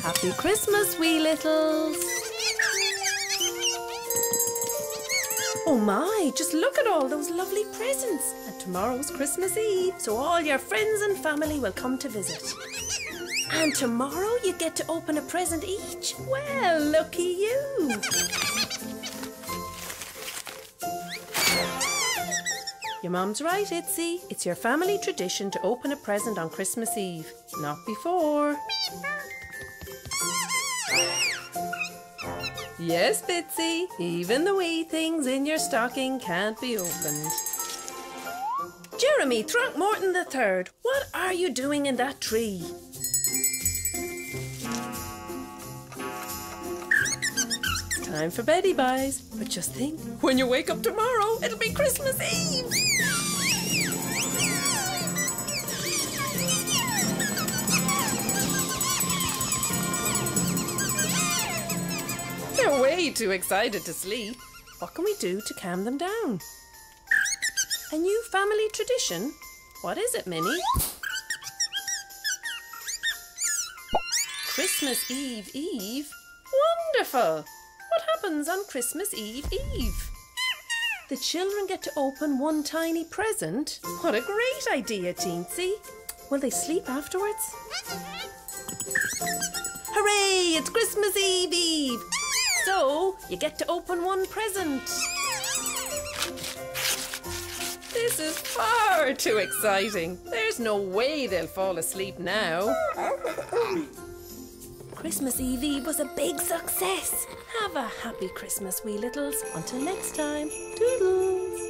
Happy Christmas, Wee Littles. Oh my, just look at all those lovely presents. And tomorrow's Christmas Eve, so all your friends and family will come to visit. And tomorrow you get to open a present each. Well, lucky you. Your mum's right, Itzy. It's your family tradition to open a present on Christmas Eve. Not before. Yes, Bitsy. Even the wee things in your stocking can't be opened. Jeremy Throckmorton III, what are you doing in that tree? Time for beddy buys, but just think, when you wake up tomorrow, it'll be Christmas Eve! They're way too excited to sleep. What can we do to calm them down? A new family tradition? What is it, Minnie? Christmas Eve Eve? Wonderful! What happens on Christmas Eve Eve? The children get to open one tiny present. What a great idea, Teensy. Will they sleep afterwards? Hooray, it's Christmas Eve Eve! So, you get to open one present. This is far too exciting. There's no way they'll fall asleep now. Christmas Eve Eve was a big success. Have a happy Christmas, Wee Littles. Until next time, toodles.